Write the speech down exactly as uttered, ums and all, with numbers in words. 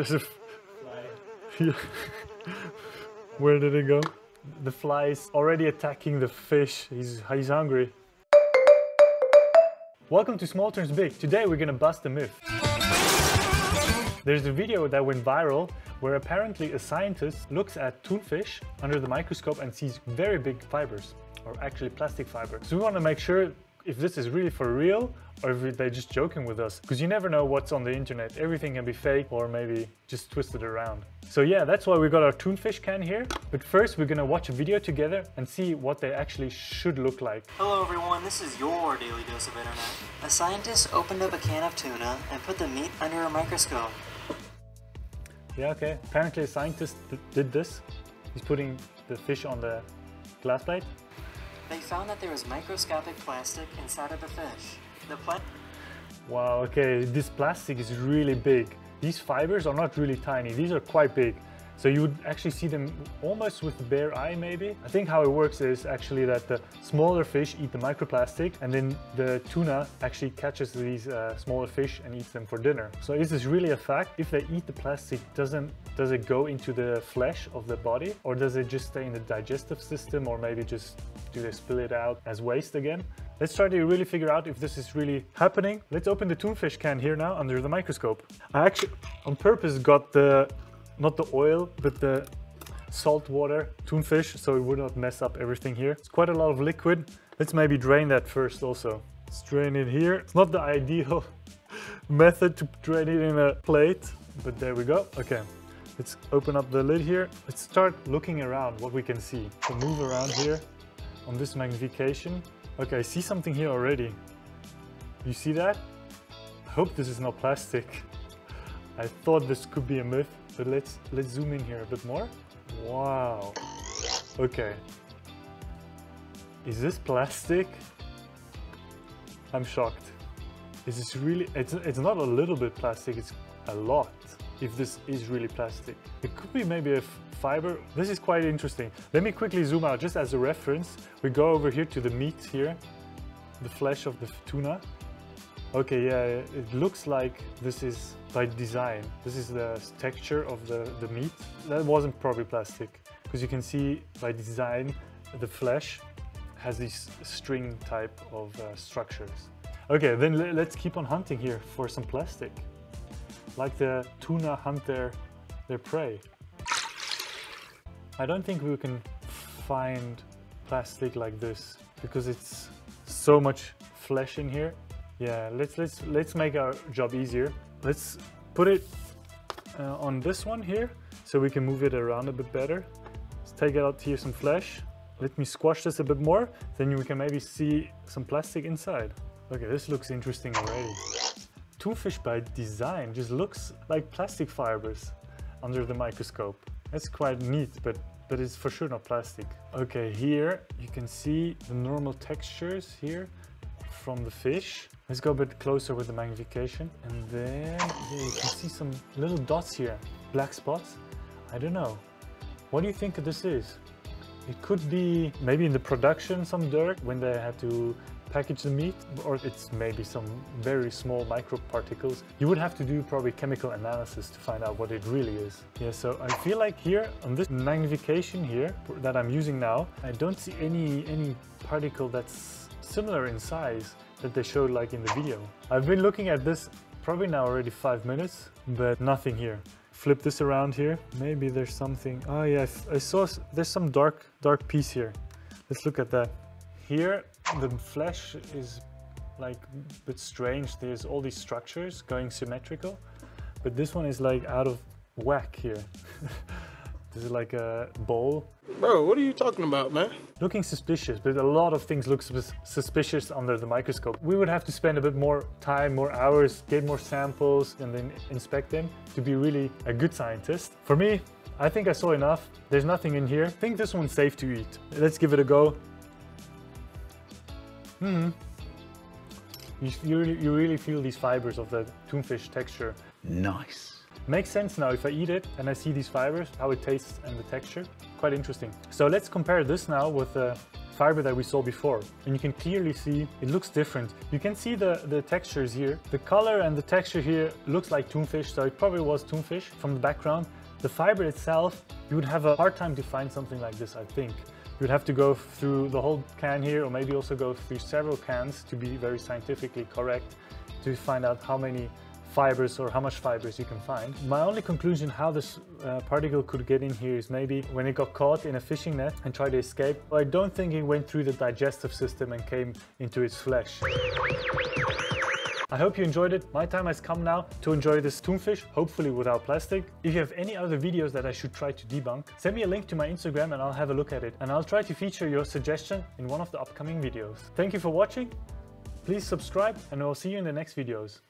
There's a fly. Where did it go? The fly is already attacking the fish. He's, he's hungry. Welcome to Small Turns Big. Today we're gonna bust a myth. There's a video that went viral where apparently a scientist looks at tunfish under the microscope and sees very big fibers, or actually plastic fibers. So we want to make sure if this is really for real or if they're just joking with us, because you never know what's on the internet. Everything can be fake or maybe just twisted around. So yeah, that's why we got our tunfish can here. But first we're gonna watch a video together and see what they actually should look like. Hello everyone, this is your Daily Dose of Internet. A scientist opened up a can of tuna and put the meat under a microscope. Yeah, okay. Apparently a scientist th did this. He's putting the fish on the glass plate. They found that there was microscopic plastic inside of the fish. The pla- Wow, okay, this plastic is really big. These fibers are not really tiny, these are quite big. So you would actually see them almost with the bare eye maybe. I think how it works is actually that the smaller fish eat the microplastic and then the tuna actually catches these uh, smaller fish and eats them for dinner. So is this really a fact? If they eat the plastic, doesn't, does it go into the flesh of the body? Or does it just stay in the digestive system? Or maybe just do they spill it out as waste again? Let's try to really figure out if this is really happening. Let's open the tunfish can here now under the microscope. I actually on purpose got the not the oil, but the saltwater tunfish, so it would not mess up everything here. It's quite a lot of liquid. Let's maybe drain that first also. Let's drain it here. It's not the ideal method to drain it in a plate, but there we go. Okay, let's open up the lid here. Let's start looking around what we can see. So move around here on this magnification. Okay, I see something here already. You see that? I hope this is not plastic. I thought this could be a myth. But let's let's zoom in here a bit more. Wow. Okay. Is this plastic? I'm shocked. Is this really? It's it's not a little bit plastic. It's a lot. If this is really plastic, it could be maybe a fiber. This is quite interesting. Let me quickly zoom out just as a reference. We go over here to the meat here, the flesh of the tuna. Okay, yeah, it looks like this is by design. This is the texture of the, the meat. That wasn't probably plastic, because you can see by design, the flesh has these string type of uh, structures. Okay, then let's keep on hunting here for some plastic. Like the tuna hunt their, their prey. I don't think we can find plastic like this, because it's so much flesh in here. Yeah, let's let's let's make our job easier. Let's put it uh, on this one here so we can move it around a bit better. Let's take out here some flesh. Let me squash this a bit more, then we can maybe see some plastic inside. Okay, this looks interesting already. Tunfish by design just looks like plastic fibers under the microscope. That's quite neat, but but it's for sure not plastic. Okay, here you can see the normal textures here from the fish. Let's go a bit closer with the magnification. And then yeah, you can see some little dots here. Black spots. I don't know. What do you think this is? It could be maybe in the production some dirt when they had to package the meat, or it's maybe some very small microparticles. You would have to do probably chemical analysis to find out what it really is. Yeah, so I feel like here on this magnification here that I'm using now, I don't see any, any particle that's similar in size that they showed like in the video. I've been looking at this probably now already five minutes, but nothing here. Flip this around here. Maybe there's something. Oh yeah, I saw there's some dark, dark piece here. Let's look at that. Here, the flesh is like a bit strange. There's all these structures going symmetrical, but this one is like out of whack here. This is like a bowl. Bro, what are you talking about, man? Looking suspicious, but a lot of things look sus suspicious under the microscope. We would have to spend a bit more time, more hours, get more samples, and then inspect them to be really a good scientist. For me, I think I saw enough. There's nothing in here. I think this one's safe to eat. Let's give it a go. Mm-hmm. You, you, you really feel these fibers of the tunfish texture. Nice. Makes sense now if I eat it and I see these fibers, how it tastes and the texture. Quite interesting. So let's compare this now with the fiber that we saw before. And you can clearly see it looks different. You can see the, the textures here. The color and the texture here looks like tunfish, so it probably was tunfish from the background. The fiber itself, you would have a hard time to find something like this, I think. You'd have to go through the whole can here, or maybe also go through several cans to be very scientifically correct to find out how many fibers or how much fibers you can find. My only conclusion how this uh, particle could get in here is maybe when it got caught in a fishing net and tried to escape. I don't think it went through the digestive system and came into its flesh. I hope you enjoyed it. My time has come now to enjoy this tunfish, hopefully without plastic. If you have any other videos that I should try to debunk, send me a link to my Instagram and I'll have a look at it. And I'll try to feature your suggestion in one of the upcoming videos. Thank you for watching. Please subscribe and I'll see you in the next videos.